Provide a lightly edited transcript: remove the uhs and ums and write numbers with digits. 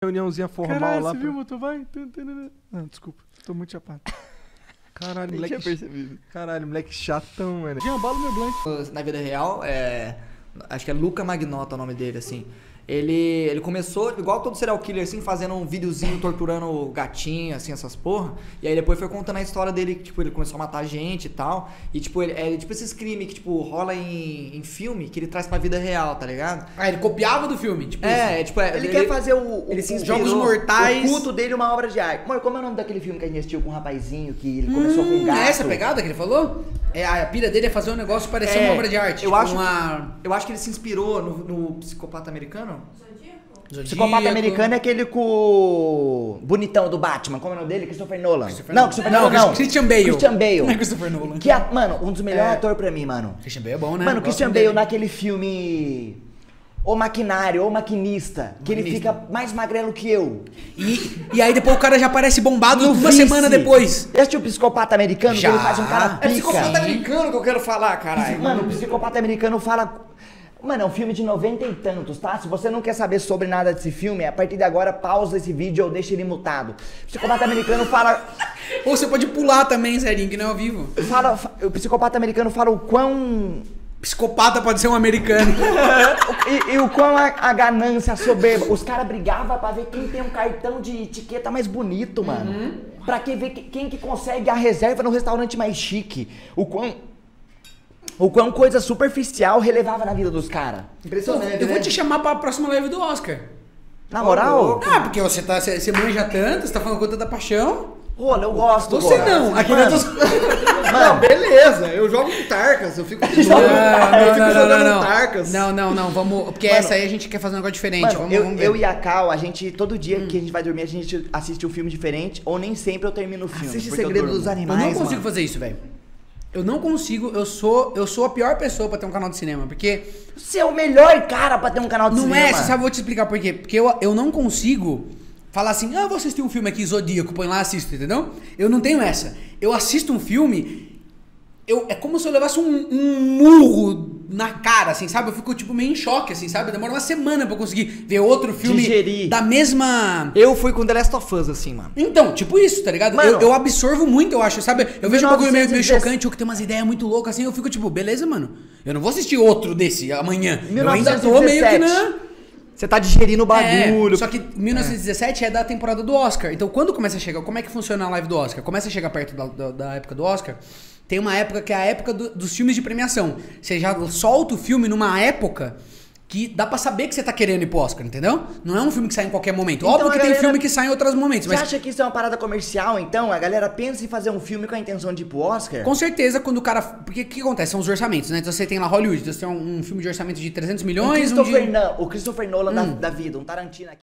Reuniãozinha formal. Caralho, lá. Você viu, tu vai? Não, desculpa, tô muito chapado. Caralho, moleque. Tinha percebido. Caralho, moleque chatão, mano. Jambalo meu blanco. Na vida real, acho que é Luca Magnotta o nome dele, assim. Ele começou, igual todo serial killer, assim, fazendo um videozinho torturando gatinho, assim, essas porra. E aí depois foi contando a história dele, tipo, ele começou a matar gente e tal. E, tipo, tipo esses crimes que, tipo, rola em filme, que ele traz pra vida real, tá ligado? Ah, ele copiava do filme, tipo isso. Ele quer fazer o Jogos Mortais. O culto dele, uma obra de arte. Mano, como é o nome daquele filme que a gente assistiu com um rapazinho, que ele começou com um gato? É essa pegada que ele falou? A pira dele é fazer um negócio parecer uma obra de arte. Eu acho que ele se inspirou no Psicopata Americano. Zodíaco. Psicopata Americano é aquele com bonitão do Batman, como é o nome dele? Christopher Nolan. Christopher Nolan não. Christian Bale. Christian Bale. Não é Christopher Nolan. Que mano, um dos melhores atores pra mim, mano. Christian Bale é bom, né? Mano, Christian Bale naquele filme O Maquinário, O Maquinista, que ele fica mais magrelo que eu. E aí depois o cara já aparece bombado uma semana depois. Esse é o Psicopata Americano, que ele faz um cara pica. É Psicopata Americano que eu quero falar, caralho. Mano, o Psicopata Americano fala... Mano, é um filme de 90 e tantos, tá? Se você não quer saber sobre nada desse filme, a partir de agora pausa esse vídeo ou deixa ele mutado. O Psicopata Americano fala... Ou você pode pular também, Zerinho, que não é ao vivo. O Psicopata Americano fala o quão... Psicopata pode ser um americano. E o quão a ganância, a soberba. Os caras brigavam pra ver quem tem um cartão de etiqueta mais bonito, mano. Pra ver quem que consegue a reserva no restaurante mais chique. O quão coisa superficial relevava na vida dos caras. Impressionante, eu vou te chamar pra próxima live do Oscar. Na moral? Ah, porque você manja tanto, você tá falando conta da paixão. Olha, eu gosto. Você agora. Não. Aqui mano. Não, beleza. Eu jogo com tarcas, eu fico jogando tarcas. Não, vamos... Porque mano, essa aí a gente quer fazer um negócio diferente. Mano, vamos ver. Eu e a Cal, a gente, todo dia que a gente vai dormir, a gente assiste um filme diferente, ou nem sempre eu termino o filme. Assiste Segredo dos Animais, eu não consigo fazer isso, velho. Eu não consigo, eu sou a pior pessoa pra ter um canal de cinema, porque... Você é o melhor cara pra ter um canal de cinema. Não é, você sabe, eu vou te explicar por quê. Porque eu não consigo falar assim, ah, eu vou assistir um filme aqui, Zodíaco, põe lá, assisto, entendeu? Eu não tenho essa. Eu assisto um filme, é como se eu levasse um murro na cara, assim, sabe? Eu fico, tipo, meio em choque, assim, sabe? Demora uma semana pra eu conseguir ver outro filme da mesma... Eu fui com The Last of Us, assim, mano. Então, tipo isso, tá ligado? Mano, eu absorvo muito, eu acho, sabe? Eu vejo um bagulho meio chocante, ou que tem umas ideias muito loucas, assim, eu fico, tipo, beleza, mano? Eu não vou assistir outro desse amanhã. 1917. Eu ainda tô meio que na... Você tá digerindo o bagulho. Só que 1917 é da temporada do Oscar. Então, quando começa a chegar... Como é que funciona a live do Oscar? Começa a chegar perto da época do Oscar... Tem uma época que é a época dos filmes de premiação. Você já solta o filme numa época que dá pra saber que você tá querendo ir pro Oscar, entendeu? Não é um filme que sai em qualquer momento. Então, óbvio que tem filme que sai em outros momentos. Você acha que isso é uma parada comercial, então? A galera pensa em fazer um filme com a intenção de ir pro Oscar? Com certeza, quando o cara... Porque o que acontece? São os orçamentos, né? Então você tem lá Hollywood, você tem um filme de orçamento de 300 milhões... O Christopher Nolan da vida, um Tarantino aqui.